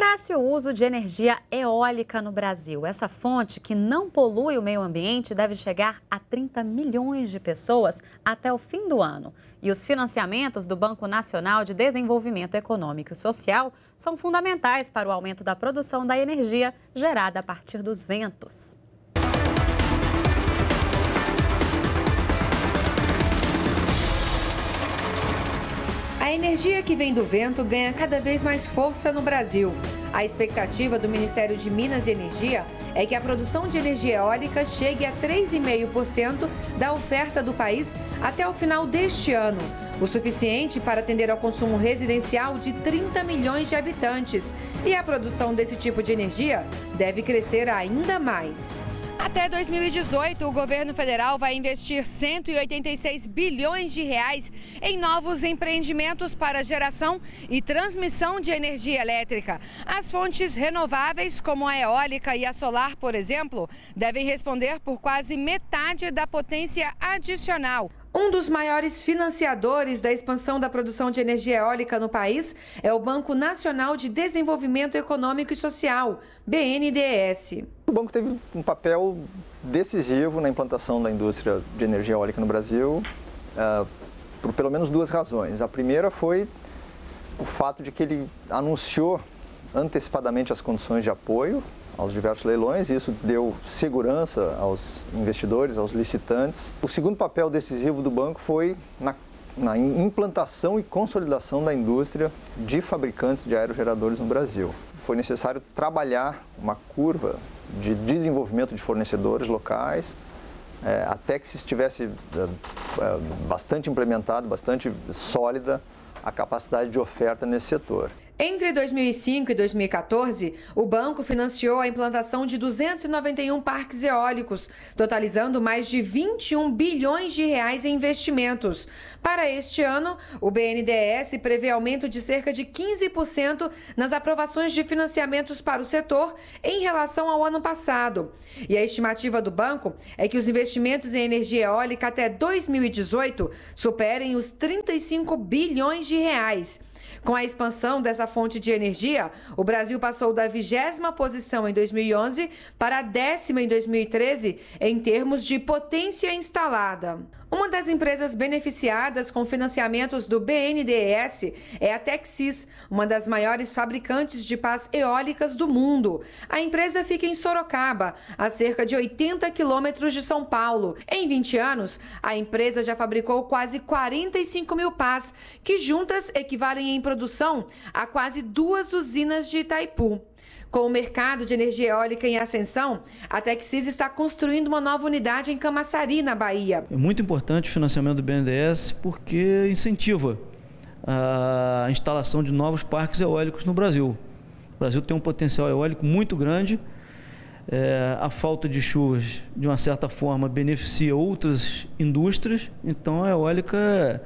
Cresce o uso de energia eólica no Brasil. Essa fonte, que não polui o meio ambiente, deve chegar a 30 milhões de pessoas até o fim do ano. E os financiamentos do Banco Nacional de Desenvolvimento Econômico e Social são fundamentais para o aumento da produção da energia gerada a partir dos ventos. A energia que vem do vento ganha cada vez mais força no Brasil. A expectativa do Ministério de Minas e Energia é que a produção de energia eólica chegue a 3,5% da oferta do país até o final deste ano, o suficiente para atender ao consumo residencial de 30 milhões de habitantes. E a produção desse tipo de energia deve crescer ainda mais. Até 2018, o governo federal vai investir 186 bilhões de reais em novos empreendimentos para geração e transmissão de energia elétrica. As fontes renováveis, como a eólica e a solar, por exemplo, devem responder por quase metade da potência adicional. Um dos maiores financiadores da expansão da produção de energia eólica no país é o Banco Nacional de Desenvolvimento Econômico e Social, BNDES. O banco teve um papel decisivo na implantação da indústria de energia eólica no Brasil, por pelo menos duas razões. A primeira foi o fato de que ele anunciou antecipadamente as condições de apoio aos diversos leilões, e isso deu segurança aos investidores, aos licitantes. O segundo papel decisivo do banco foi na implantação e consolidação da indústria de fabricantes de aerogeradores no Brasil. Foi necessário trabalhar uma curva de desenvolvimento de fornecedores locais, até que se estivesse bastante implementado, bastante sólida a capacidade de oferta nesse setor. Entre 2005 e 2014, o banco financiou a implantação de 291 parques eólicos, totalizando mais de 21 bilhões de reais em investimentos. Para este ano, o BNDES prevê aumento de cerca de 15% nas aprovações de financiamentos para o setor em relação ao ano passado. E a estimativa do banco é que os investimentos em energia eólica até 2018 superem os 35 bilhões de reais. Com a expansão dessa fonte de energia, o Brasil passou da 20ª posição em 2011 para a 10ª em 2013 em termos de potência instalada. Uma das empresas beneficiadas com financiamentos do BNDES é a Texis, uma das maiores fabricantes de pás eólicas do mundo. A empresa fica em Sorocaba, a cerca de 80 quilômetros de São Paulo. Em 20 anos, a empresa já fabricou quase 45 mil pás, que juntas equivalem em produção a quase 2 usinas de Itaipu. Com o mercado de energia eólica em ascensão, a Texis está construindo uma nova unidade em Camaçari, na Bahia. É muito importante o financiamento do BNDES porque incentiva a instalação de novos parques eólicos no Brasil. O Brasil tem um potencial eólico muito grande. A falta de chuvas, de uma certa forma, beneficia outras indústrias. Então, a eólica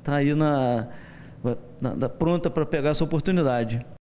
está aí pronta para pegar essa oportunidade.